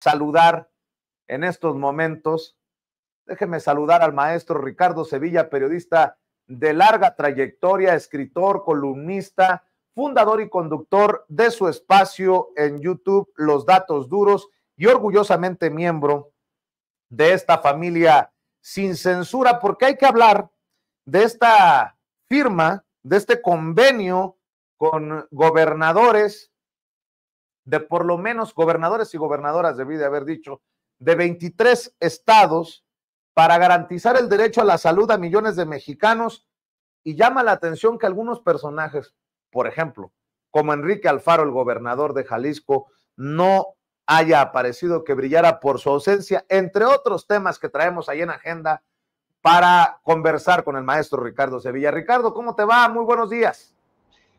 saludar en estos momentos. Déjeme saludar al maestro Ricardo Sevilla, periodista de larga trayectoria, escritor, columnista, fundador y conductor de su espacio en YouTube, Los Datos Duros, y orgullosamente miembro de esta familia Sin Censura, porque hay que hablar de esta firma, de este convenio con gobernadores, de por lo menos gobernadores y gobernadoras, debí de haber dicho, de 23 estados para garantizar el derecho a la salud a millones de mexicanos. Y llama la atención que algunos personajes, por ejemplo, como Enrique Alfaro, el gobernador de Jalisco, no haya aparecido, que brillara por su ausencia, entre otros temas que traemos ahí en agenda para conversar con el maestro Ricardo Sevilla. Ricardo, ¿cómo te va? Muy buenos días.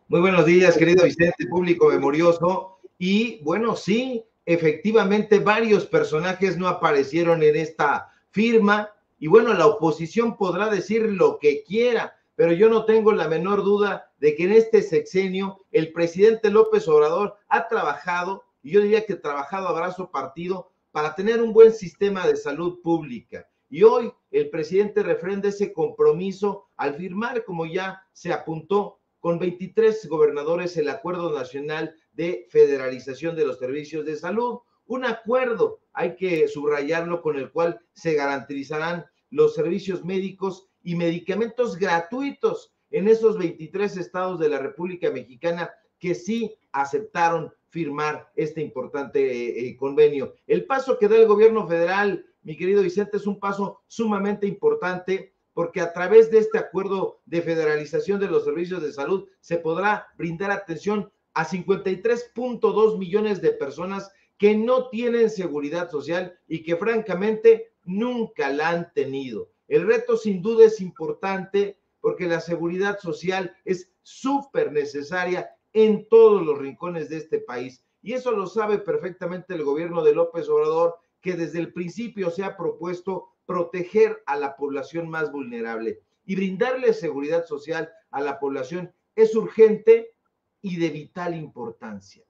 Muy buenos días, querido Vicente, público memorioso. Y bueno, sí, efectivamente varios personajes no aparecieron en esta firma. Y bueno, la oposición podrá decir lo que quiera, pero yo no tengo la menor duda de que en este sexenio el presidente López Obrador ha trabajado, y yo diría que trabajado a brazo partido, para tener un buen sistema de salud pública. Y hoy el presidente refrenda ese compromiso al firmar, como ya se apuntó, con 23 gobernadores el Acuerdo Nacional de Federalización de los Servicios de Salud, un acuerdo, hay que subrayarlo, con el cual se garantizarán los servicios médicos y medicamentos gratuitos en esos 23 estados de la República Mexicana que sí aceptaron firmar este importante convenio. El paso que da el gobierno federal, mi querido Vicente, es un paso sumamente importante, porque a través de este acuerdo de federalización de los servicios de salud se podrá brindar atención a 53.2 millones de personas que no tienen seguridad social y que francamente nunca la han tenido. El reto sin duda es importante, porque la seguridad social es súper necesaria en todos los rincones de este país. Y eso lo sabe perfectamente el gobierno de López Obrador, que desde el principio se ha propuesto proteger a la población más vulnerable y brindarle seguridad social a la población es urgente y de vital importancia,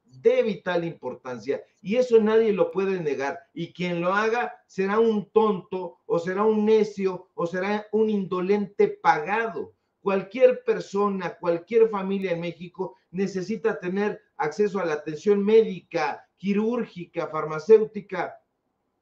y eso nadie lo puede negar, y quien lo haga será un tonto o será un necio o será un indolente pagado. Cualquier persona, cualquier familia en México necesita tener acceso a la atención médica, quirúrgica, farmacéutica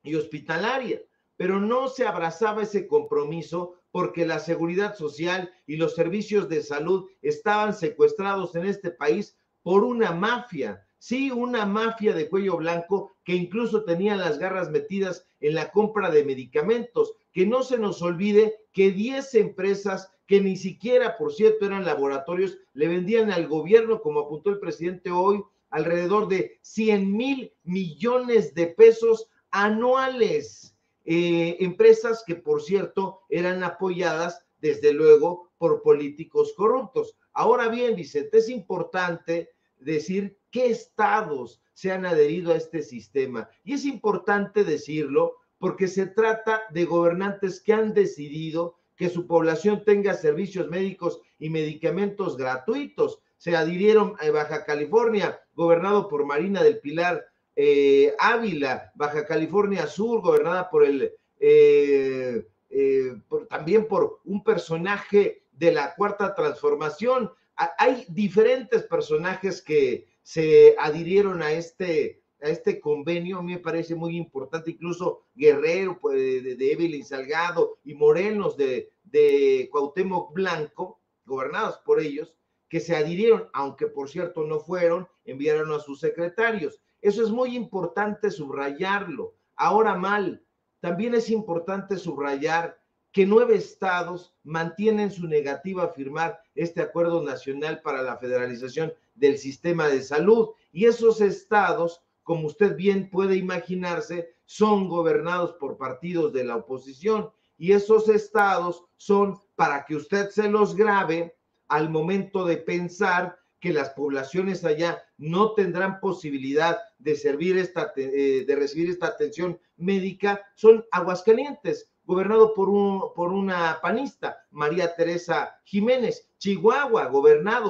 y hospitalaria, pero no se abrazaba ese compromiso porque la seguridad social y los servicios de salud estaban secuestrados en este país por una mafia, sí, una mafia de cuello blanco que incluso tenía las garras metidas en la compra de medicamentos. Que no se nos olvide que 10 empresas, que ni siquiera, por cierto, eran laboratorios, le vendían al gobierno, como apuntó el presidente hoy, alrededor de 100,000 millones de pesos anuales. Empresas que, por cierto, eran apoyadas, desde luego, por políticos corruptos. Ahora bien, Vicente, es importante decir qué estados se han adherido a este sistema. Y es importante decirlo porque se trata de gobernantes que han decidido que su población tenga servicios médicos y medicamentos gratuitos. Se adhirieron a Baja California, gobernado por Marina del Pilar Ávila, Baja California Sur, gobernada por también por un personaje de la Cuarta Transformación. Hay diferentes personajes que se adhirieron a este convenio. A mí me parece muy importante, incluso Guerrero de Evelyn Salgado y Morelos de Cuauhtémoc Blanco, gobernados por ellos, que se adhirieron, aunque por cierto no fueron, enviaron a sus secretarios. Eso es muy importante subrayarlo. Ahora mal, también es importante subrayar que 9 estados mantienen su negativa a firmar este acuerdo nacional para la federalización del sistema de salud. Y esos estados, como usted bien puede imaginarse, son gobernados por partidos de la oposición. Y esos estados son, para que usted se los grabe, al momento de pensar que las poblaciones allá no tendrán posibilidad de recibir esta atención médica, son Aguascalientes, gobernado por una panista, María Teresa Jiménez; Chihuahua,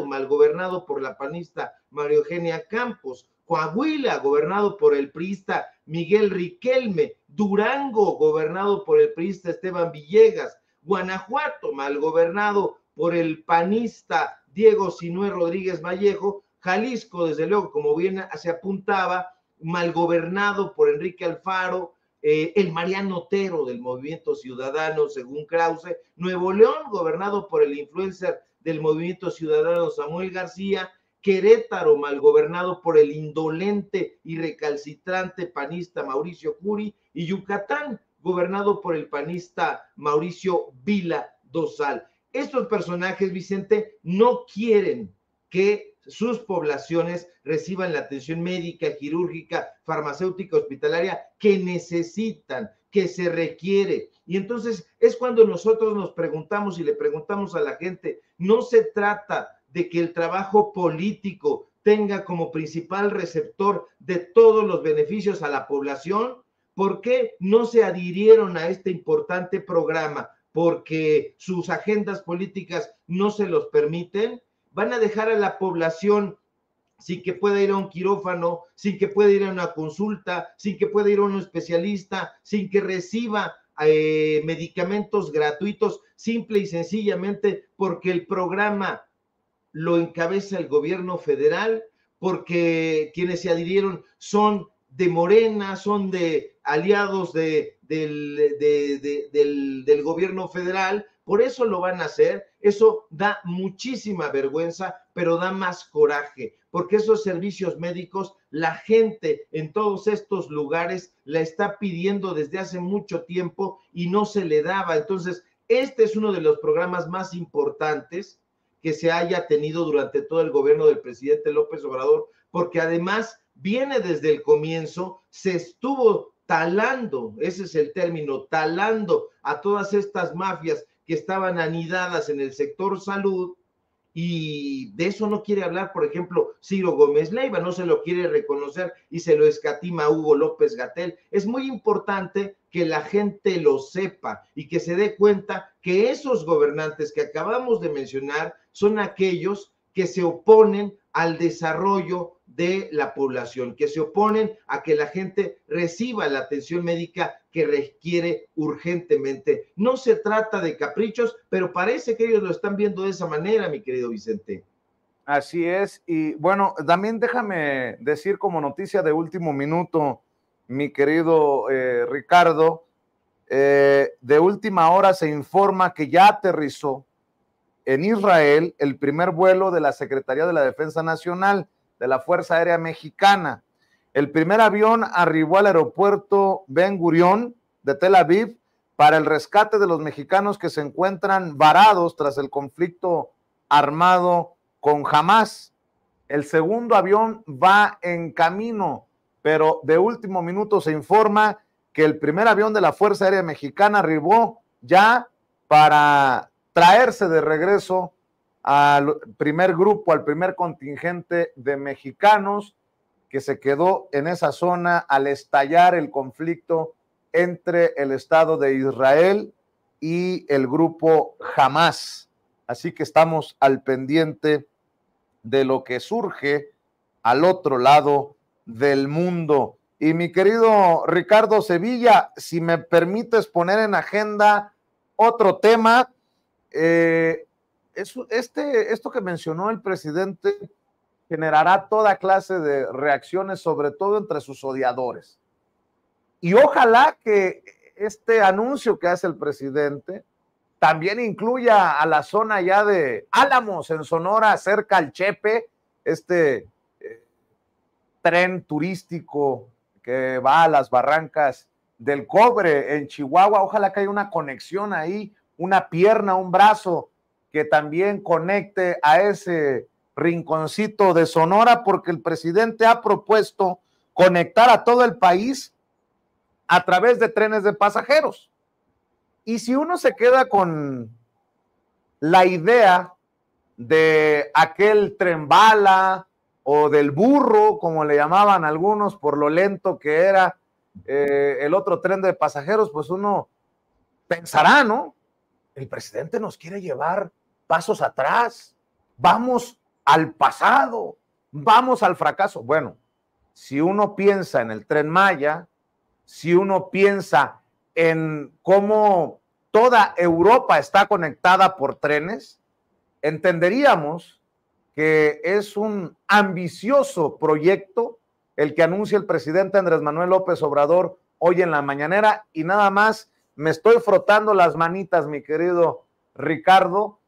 mal gobernado por la panista María Eugenia Campos; Coahuila, gobernado por el priista Miguel Riquelme, Durango, gobernado por el priista Esteban Villegas, Guanajuato, mal gobernado por el panista Diego Sinué Rodríguez Vallejo, Jalisco, desde luego, como bien se apuntaba, mal gobernado por Enrique Alfaro, el Mariano Otero del Movimiento Ciudadano, según Krause, Nuevo León, gobernado por el influencer del Movimiento Ciudadano Samuel García, Querétaro, mal gobernado por el indolente y recalcitrante panista Mauricio Curi, y Yucatán, gobernado por el panista Mauricio Vila Dosal. Estos personajes, Vicente, no quieren que sus poblaciones reciban la atención médica, quirúrgica, farmacéutica, hospitalaria que necesitan, que se requiere. Y entonces es cuando nosotros nos preguntamos y le preguntamos a la gente, no se trata de que el trabajo político tenga como principal receptor de todos los beneficios a la población, ¿por qué no se adhirieron a este importante programa? ¿Porque sus agendas políticas no se los permiten? ¿Van a dejar a la población sin que pueda ir a un quirófano, sin que pueda ir a una consulta, sin que pueda ir a un especialista, sin que reciba medicamentos gratuitos, simple y sencillamente porque el programa lo encabeza el gobierno federal, porque quienes se adhirieron son de Morena, son de aliados del gobierno federal? Por eso lo van a hacer. Eso da muchísima vergüenza, pero da más coraje, porque esos servicios médicos, la gente en todos estos lugares la está pidiendo desde hace mucho tiempo y no se le daba. Entonces, este es uno de los programas más importantes que se haya tenido durante todo el gobierno del presidente López Obrador, porque además viene desde el comienzo, se estuvo talando, ese es el término, talando a todas estas mafias que estaban anidadas en el sector salud, y de eso no quiere hablar, por ejemplo, Ciro Gómez Leyva, no se lo quiere reconocer y se lo escatima a Hugo López-Gatell. Es muy importante que la gente lo sepa y que se dé cuenta que esos gobernantes que acabamos de mencionar son aquellos que se oponen al desarrollo de la población, que se oponen a que la gente reciba la atención médica que requiere urgentemente. No se trata de caprichos, pero parece que ellos lo están viendo de esa manera, mi querido Vicente. Así es, y bueno, también déjame decir como noticia de último minuto, mi querido Ricardo, de última hora se informa que ya aterrizó en Israel el primer vuelo de la Secretaría de la Defensa Nacional de la Fuerza Aérea Mexicana. El primer avión arribó al aeropuerto Ben Gurión de Tel Aviv para el rescate de los mexicanos que se encuentran varados tras el conflicto armado con Hamas. El segundo avión va en camino, pero de último minuto se informa que el primer avión de la Fuerza Aérea Mexicana arribó ya para traerse de regreso al primer grupo, al primer contingente de mexicanos que se quedó en esa zona al estallar el conflicto entre el Estado de Israel y el grupo Hamas. Así que estamos al pendiente de lo que surge al otro lado del mundo. Y mi querido Ricardo Sevilla, si me permites poner en agenda otro tema, esto que mencionó el presidente generará toda clase de reacciones, sobre todo entre sus odiadores. Y ojalá que este anuncio que hace el presidente también incluya a la zona ya de Álamos, en Sonora, cerca al Chepe, este tren turístico que va a las Barrancas del Cobre en Chihuahua. Ojalá que haya una conexión ahí, una pierna, un brazo que también conecte a ese rinconcito de Sonora, porque el presidente ha propuesto conectar a todo el país a través de trenes de pasajeros. Y si uno se queda con la idea de aquel tren bala o del burro, como le llamaban algunos, por lo lento que era el otro tren de pasajeros, pues uno pensará, ¿no? El presidente nos quiere llevar pasos atrás, vamos al pasado, vamos al fracaso. Bueno, si uno piensa en el Tren Maya, si uno piensa en cómo toda Europa está conectada por trenes, entenderíamos que es un ambicioso proyecto el que anuncia el presidente Andrés Manuel López Obrador hoy en La Mañanera. Y nada más me estoy frotando las manitas, mi querido Ricardo,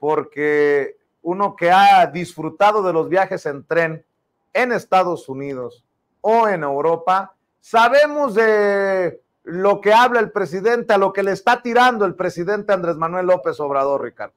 porque uno que ha disfrutado de los viajes en tren en Estados Unidos o en Europa, sabemos de lo que habla el presidente, a lo que le está tirando el presidente Andrés Manuel López Obrador, Ricardo.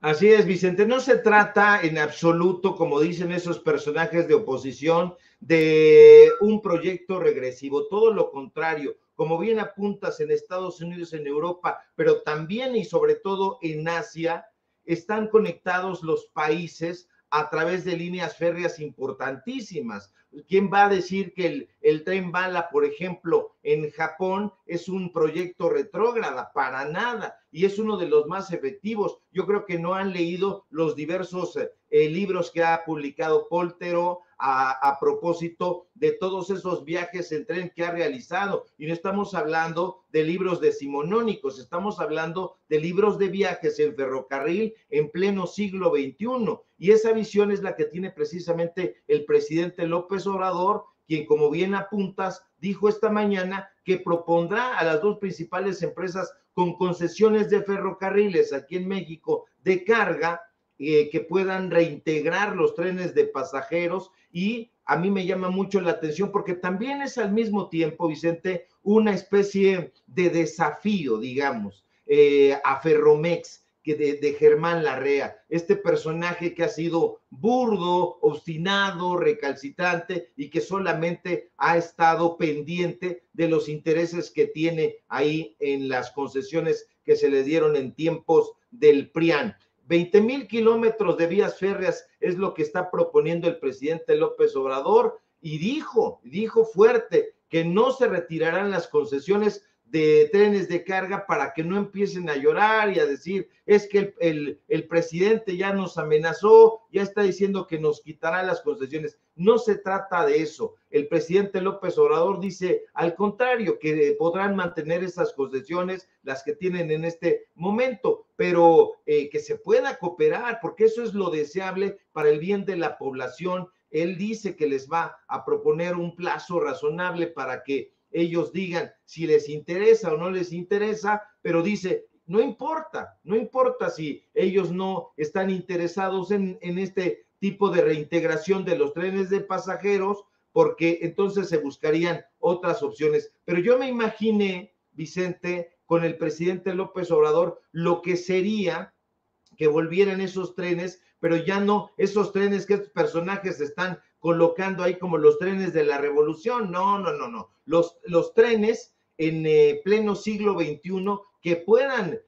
Así es, Vicente. No se trata en absoluto, como dicen esos personajes de oposición, de un proyecto regresivo. Todo lo contrario. Como bien apuntas, en Estados Unidos, en Europa, pero también y sobre todo en Asia, están conectados los países a través de líneas férreas importantísimas. ¿Quién va a decir que el tren bala, por ejemplo, en Japón es un proyecto retrógrada? Para nada. Y es uno de los más efectivos. Yo creo que no han leído los diversos libros que ha publicado Poltero a propósito de todos esos viajes en tren que ha realizado. Y no estamos hablando de libros decimonónicos, estamos hablando de libros de viajes en ferrocarril en pleno siglo XXI. Y esa visión es la que tiene precisamente el presidente López Obrador, quien, como bien apuntas, dijo esta mañana que propondrá a las dos principales empresas con concesiones de ferrocarriles aquí en México de carga que puedan reintegrar los trenes de pasajeros. Y a mí me llama mucho la atención porque también es al mismo tiempo, Vicente, una especie de desafío, digamos, a Ferromex, que de Germán Larrea, este personaje que ha sido burdo, obstinado, recalcitrante y que solamente ha estado pendiente de los intereses que tiene ahí en las concesiones que se le dieron en tiempos del PRIAN. 20,000 kilómetros de vías férreas es lo que está proponiendo el presidente López Obrador, y dijo fuerte que no se retirarán las concesiones de trenes de carga para que no empiecen a llorar y a decir, es que el presidente ya nos amenazó, ya está diciendo que nos quitará las concesiones. No se trata de eso. El presidente López Obrador dice, al contrario, que podrán mantener esas concesiones, las que tienen en este momento, pero que se pueda cooperar, porque eso es lo deseable para el bien de la población. Él dice que les va a proponer un plazo razonable para que ellos digan si les interesa o no les interesa, pero dice, no importa si ellos no están interesados en este tipo de reintegración de los trenes de pasajeros, porque entonces se buscarían otras opciones. Pero yo me imaginé, Vicente, con el presidente López Obrador, lo que sería que volvieran esos trenes, pero ya no esos trenes que estos personajes están colocando ahí como los trenes de la revolución. No. Los trenes en pleno siglo XXI que puedan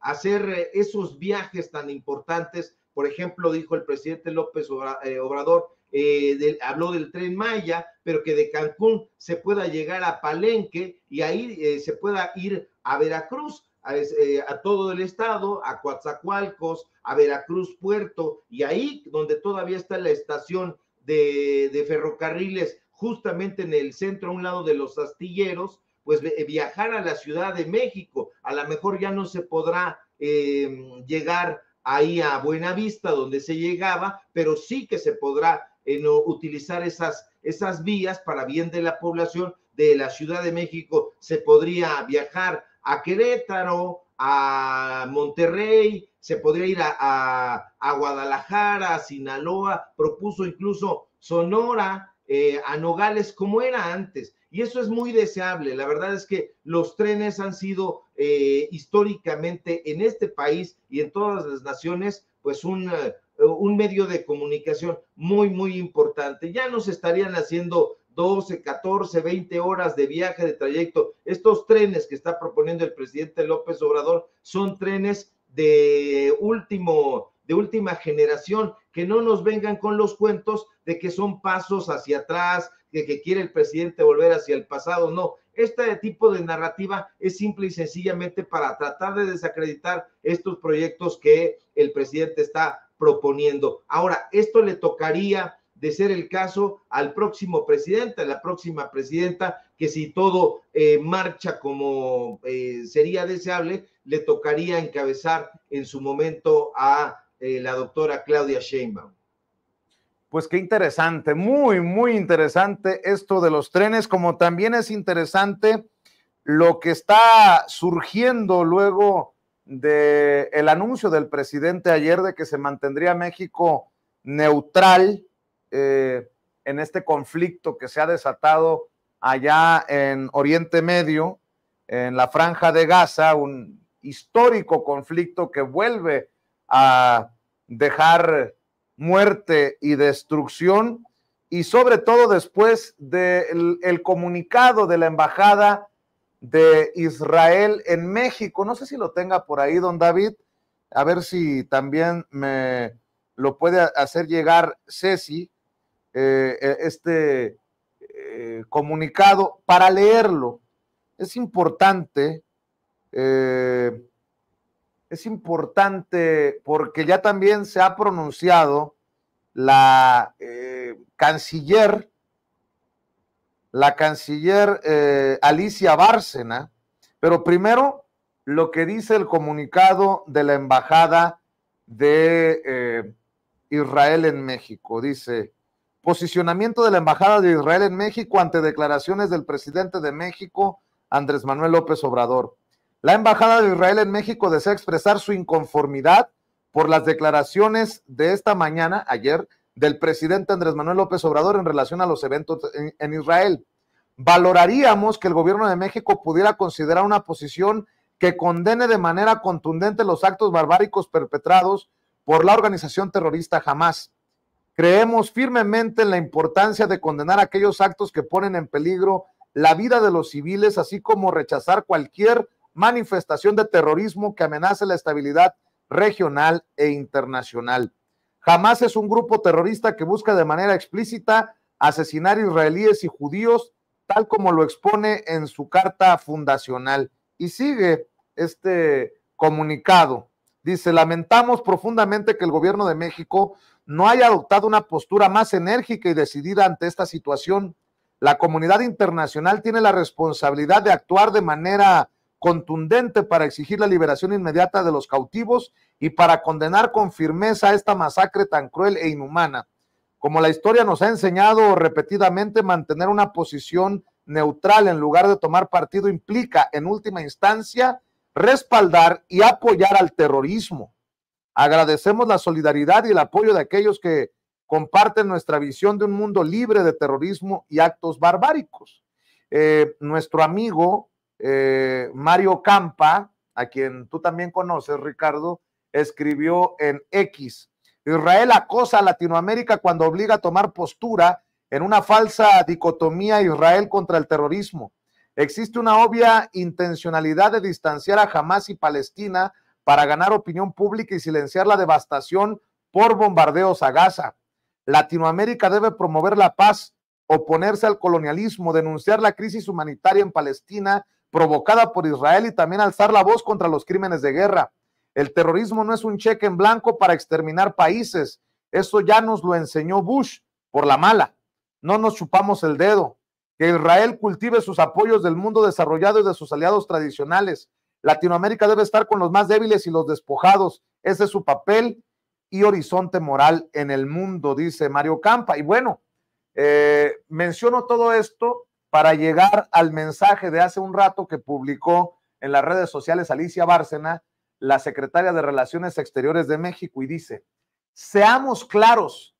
hacer esos viajes tan importantes. Por ejemplo, dijo el presidente López Obrador, habló del Tren Maya, pero que de Cancún se pueda llegar a Palenque y ahí se pueda ir a Veracruz, a todo el estado, a Coatzacoalcos, a Veracruz Puerto, y ahí donde todavía está la estación de ferrocarriles, justamente en el centro, a un lado de los astilleros, pues viajar a la Ciudad de México. A lo mejor ya no se podrá llegar ahí a Buenavista, donde se llegaba, pero sí que se podrá utilizar esas vías para bien de la población de la Ciudad de México. Se podría viajar a Querétaro, a Monterrey, se podría ir a Guadalajara, a Sinaloa, propuso incluso Sonora, a Nogales, como era antes. Y eso es muy deseable. La verdad es que los trenes han sido históricamente en este país y en todas las naciones, pues un medio de comunicación muy, muy importante. Ya nos estarían haciendo 12, 14, 20 horas de viaje, de trayecto. Estos trenes que está proponiendo el presidente López Obrador son trenes de última generación, que no nos vengan con los cuentos de que son pasos hacia atrás, de que quiere el presidente volver hacia el pasado. No, este tipo de narrativa es simple y sencillamente para tratar de desacreditar estos proyectos que el presidente está proponiendo. Ahora, esto le tocaría de ser el caso, al próximo presidente, a la próxima presidenta, que si todo marcha como sería deseable, le tocaría encabezar en su momento a la doctora Claudia Sheinbaum. Pues qué interesante, muy, muy interesante esto de los trenes, como también es interesante lo que está surgiendo luego del anuncio del presidente ayer de que se mantendría México neutral en este conflicto que se ha desatado allá en Oriente Medio, en la Franja de Gaza, un histórico conflicto que vuelve a dejar muerte y destrucción, y sobre todo después del comunicado de la Embajada de Israel en México. No sé si lo tenga por ahí, don David, a ver si también me lo puede hacer llegar Ceci, este comunicado, para leerlo. Es importante porque ya también se ha pronunciado la canciller, Alicia Bárcena, pero primero lo que dice el comunicado de la Embajada de Israel en México. Dice: posicionamiento de la Embajada de Israel en México ante declaraciones del presidente de México, Andrés Manuel López Obrador. La Embajada de Israel en México desea expresar su inconformidad por las declaraciones de esta mañana, ayer, del presidente Andrés Manuel López Obrador en relación a los eventos en Israel. Valoraríamos que el gobierno de México pudiera considerar una posición que condene de manera contundente los actos barbáricos perpetrados por la organización terrorista Hamas. Creemos firmemente en la importancia de condenar aquellos actos que ponen en peligro la vida de los civiles, así como rechazar cualquier manifestación de terrorismo que amenace la estabilidad regional e internacional. Hamas es un grupo terrorista que busca de manera explícita asesinar israelíes y judíos, tal como lo expone en su carta fundacional. Y sigue este comunicado. Dice: lamentamos profundamente que el gobierno de México no haya adoptado una postura más enérgica y decidida ante esta situación. La comunidad internacional tiene la responsabilidad de actuar de manera contundente para exigir la liberación inmediata de los cautivos y para condenar con firmeza esta masacre tan cruel e inhumana. Como la historia nos ha enseñado repetidamente, mantener una posición neutral en lugar de tomar partido implica, en última instancia, respaldar y apoyar al terrorismo. Agradecemos la solidaridad y el apoyo de aquellos que comparten nuestra visión de un mundo libre de terrorismo y actos barbáricos. Nuestro amigo Mario Campa, a quien tú también conoces, Ricardo, escribió en X: Israel acosa a Latinoamérica cuando obliga a tomar postura en una falsa dicotomía Israel contra el terrorismo. Existe una obvia intencionalidad de distanciar a Hamás y Palestina para ganar opinión pública y silenciar la devastación por bombardeos a Gaza. Latinoamérica debe promover la paz, oponerse al colonialismo, denunciar la crisis humanitaria en Palestina provocada por Israel y también alzar la voz contra los crímenes de guerra. El terrorismo no es un cheque en blanco para exterminar países. Eso ya nos lo enseñó Bush por la mala. No nos chupamos el dedo. Que Israel cultive sus apoyos del mundo desarrollado y de sus aliados tradicionales. Latinoamérica debe estar con los más débiles y los despojados. Ese es su papel y horizonte moral en el mundo, dice Mario Campa. Y bueno, menciono todo esto para llegar al mensaje de hace un rato que publicó en las redes sociales Alicia Bárcena, la secretaria de Relaciones Exteriores de México, y dice: seamos claros,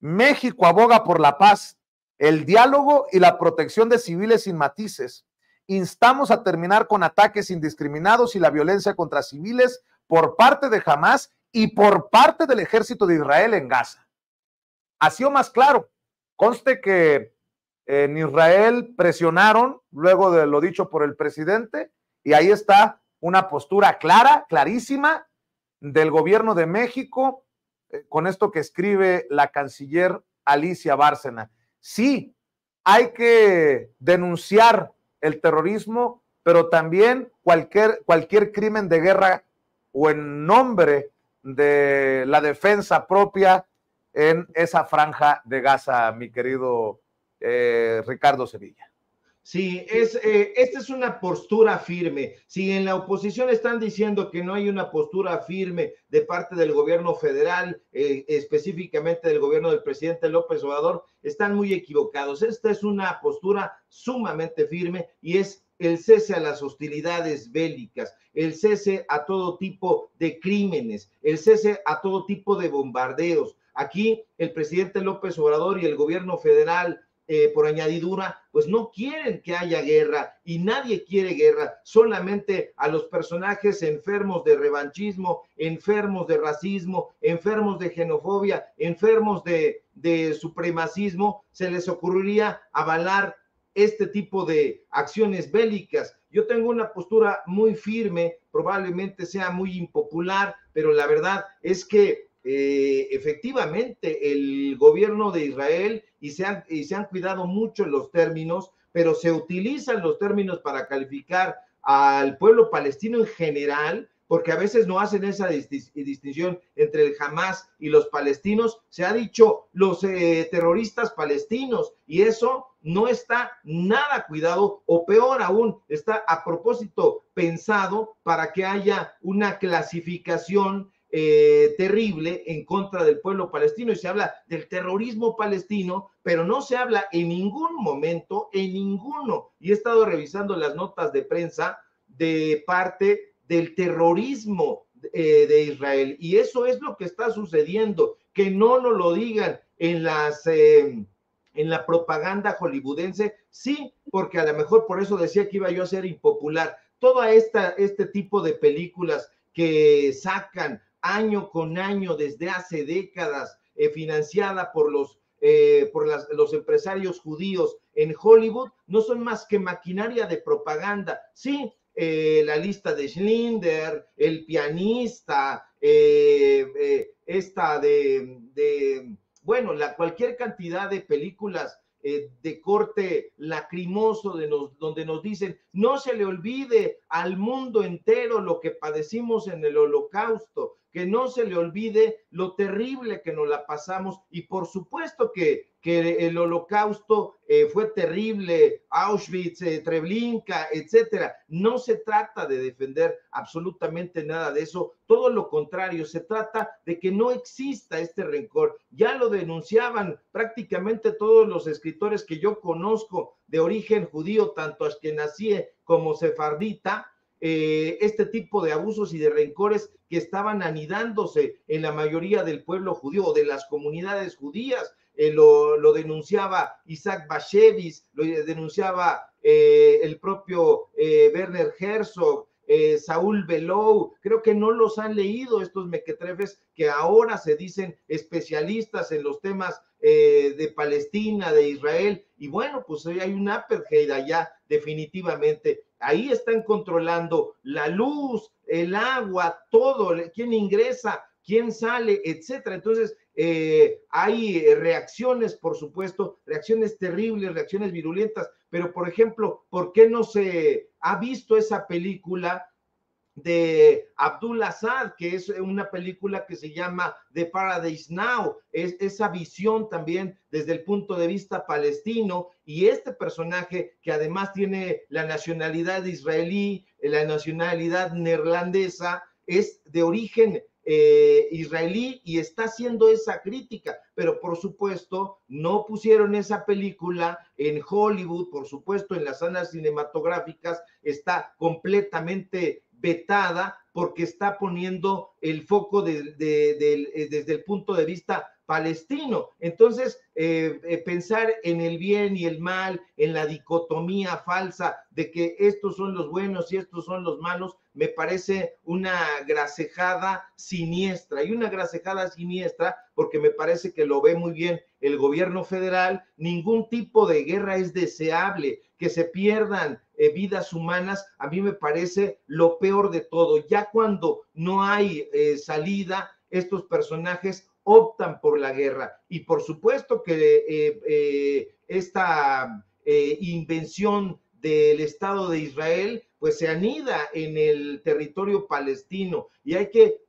México aboga por la paz, el diálogo y la protección de civiles sin matices. Instamos a terminar con ataques indiscriminados y la violencia contra civiles por parte de Hamás y por parte del ejército de Israel en Gaza. Así o más claro. Conste que en Israel presionaron luego de lo dicho por el presidente, y ahí está una postura clara, clarísima, del gobierno de México con esto que escribe la canciller Alicia Bárcena. Sí, hay que denunciar el terrorismo, pero también cualquier crimen de guerra o en nombre de la defensa propia en esa franja de Gaza, mi querido Ricardo Sevilla. Sí, esta es una postura firme. Si en la oposición están diciendo que no hay una postura firme de parte del gobierno federal, específicamente del gobierno del presidente López Obrador, están muy equivocados. Esta es una postura sumamente firme y es el cese a las hostilidades bélicas, el cese a todo tipo de crímenes, el cese a todo tipo de bombardeos. Aquí el presidente López Obrador y el gobierno federal, por añadidura, pues no quieren que haya guerra y nadie quiere guerra, solamente a los personajes enfermos de revanchismo, enfermos de racismo, enfermos de xenofobia, enfermos de supremacismo, se les ocurriría avalar este tipo de acciones bélicas. Yo tengo una postura muy firme, probablemente sea muy impopular, pero la verdad es que efectivamente el gobierno de Israel, y se han cuidado mucho los términos, pero se utilizan los términos para calificar al pueblo palestino en general, porque a veces no hacen esa distinción entre el Hamas y los palestinos. Se ha dicho los terroristas palestinos, y eso no está nada cuidado, o peor aún, está a propósito pensado para que haya una clasificación terrible en contra del pueblo palestino, y se habla del terrorismo palestino, pero no se habla en ningún momento, en ninguno, y he estado revisando las notas de prensa de parte del terrorismo de Israel, y eso es lo que está sucediendo. Que no nos lo digan en la propaganda hollywoodense, sí, porque a lo mejor por eso decía que iba yo a ser impopular. Toda este tipo de películas que sacan año con año desde hace décadas, financiada por los empresarios judíos en Hollywood, no son más que maquinaria de propaganda. Sí, La lista de Schindler, El pianista, cualquier cantidad de películas de corte lacrimoso, donde nos dicen, no se le olvide al mundo entero lo que padecimos en el Holocausto, que no se le olvide lo terrible que nos la pasamos, y por supuesto que el Holocausto fue terrible, Auschwitz, Treblinka, etcétera. No se trata de defender absolutamente nada de eso, todo lo contrario, se trata de que no exista este rencor. Ya lo denunciaban prácticamente todos los escritores que yo conozco de origen judío, tanto ashkenazí como sefardita, este tipo de abusos y de rencores que estaban anidándose en la mayoría del pueblo judío o de las comunidades judías. Lo denunciaba Isaac Bashevis, lo denunciaba el propio Werner Herzog, Saúl Belou. Creo que no los han leído estos mequetrefes que ahora se dicen especialistas en los temas de Palestina, de Israel, y bueno, pues hoy hay un apartheid allá definitivamente. Ahí están controlando la luz, el agua, todo, quién ingresa, quién sale, etcétera. Entonces, hay reacciones, por supuesto, reacciones terribles, reacciones virulentas, pero, por ejemplo, ¿por qué no se ha visto esa película de Abdul Assad, que es una película que se llama The Paradise Now? Es esa visión también desde el punto de vista palestino, y este personaje que además tiene la nacionalidad israelí, la nacionalidad neerlandesa, es de origen israelí y está haciendo esa crítica, pero por supuesto no pusieron esa película en Hollywood, por supuesto en las salas cinematográficas está completamente vetada, porque está poniendo el foco desde el punto de vista palestino. Entonces, pensar en el bien y el mal, en la dicotomía falsa de que estos son los buenos y estos son los malos, me parece una gracejada siniestra, porque me parece que lo ve muy bien el gobierno federal. Ningún tipo de guerra es deseable, que se pierdan vidas humanas, a mí me parece lo peor de todo. Ya cuando no hay salida, estos personajes optan por la guerra, y por supuesto que esta invención del Estado de Israel, pues se anida en el territorio palestino, y hay que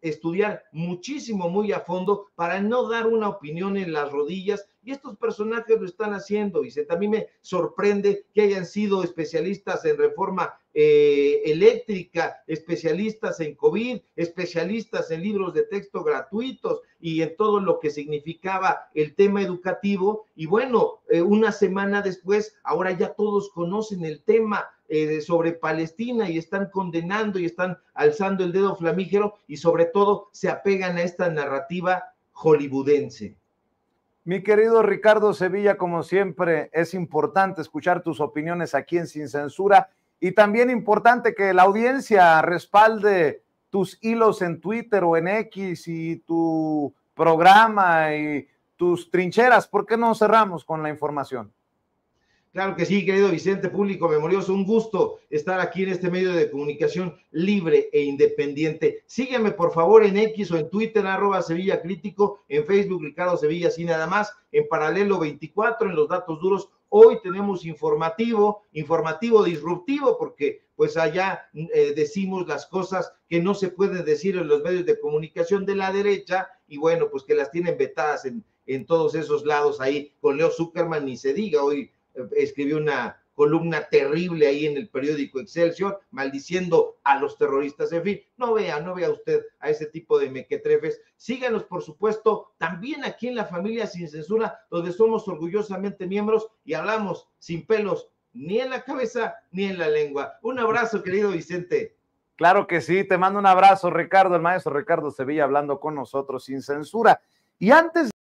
estudiar muchísimo, muy a fondo, para no dar una opinión en las rodillas, y estos personajes lo están haciendo. Y también me sorprende que hayan sido especialistas en reforma eléctrica, especialistas en COVID, especialistas en libros de texto gratuitos y en todo lo que significaba el tema educativo. Y bueno, una semana después, ahora ya todos conocen el tema sobre Palestina y están condenando y están alzando el dedo flamígero, y sobre todo se apegan a esta narrativa hollywoodense. Mi querido Ricardo Sevilla, como siempre, es importante escuchar tus opiniones aquí en Sin Censura. Y también importante que la audiencia respalde tus hilos en Twitter o en X, y tu programa y tus trincheras. ¿Por qué no cerramos con la información? Claro que sí, querido Vicente, público memorioso, un gusto estar aquí en este medio de comunicación libre e independiente. Sígueme, por favor, en X o en Twitter, @SevillaCrítico, en Facebook, Ricardo Sevilla, así nada más, en Paralelo 24, en Los Datos Duros. Hoy tenemos informativo disruptivo, porque pues allá decimos las cosas que no se pueden decir en los medios de comunicación de la derecha, y bueno, pues que las tienen vetadas en todos esos lados ahí, con Leo Zuckerman ni se diga. Hoy escribió una columna terrible ahí en el periódico Excelsior, maldiciendo a los terroristas. En fin, no vea usted a ese tipo de mequetrefes. Síganos, por supuesto, también aquí en la familia Sin Censura, donde somos orgullosamente miembros y hablamos sin pelos ni en la cabeza ni en la lengua. Un abrazo, querido Vicente. Claro que sí, te mando un abrazo, Ricardo, el maestro Ricardo Sevilla, hablando con nosotros Sin Censura. Y antes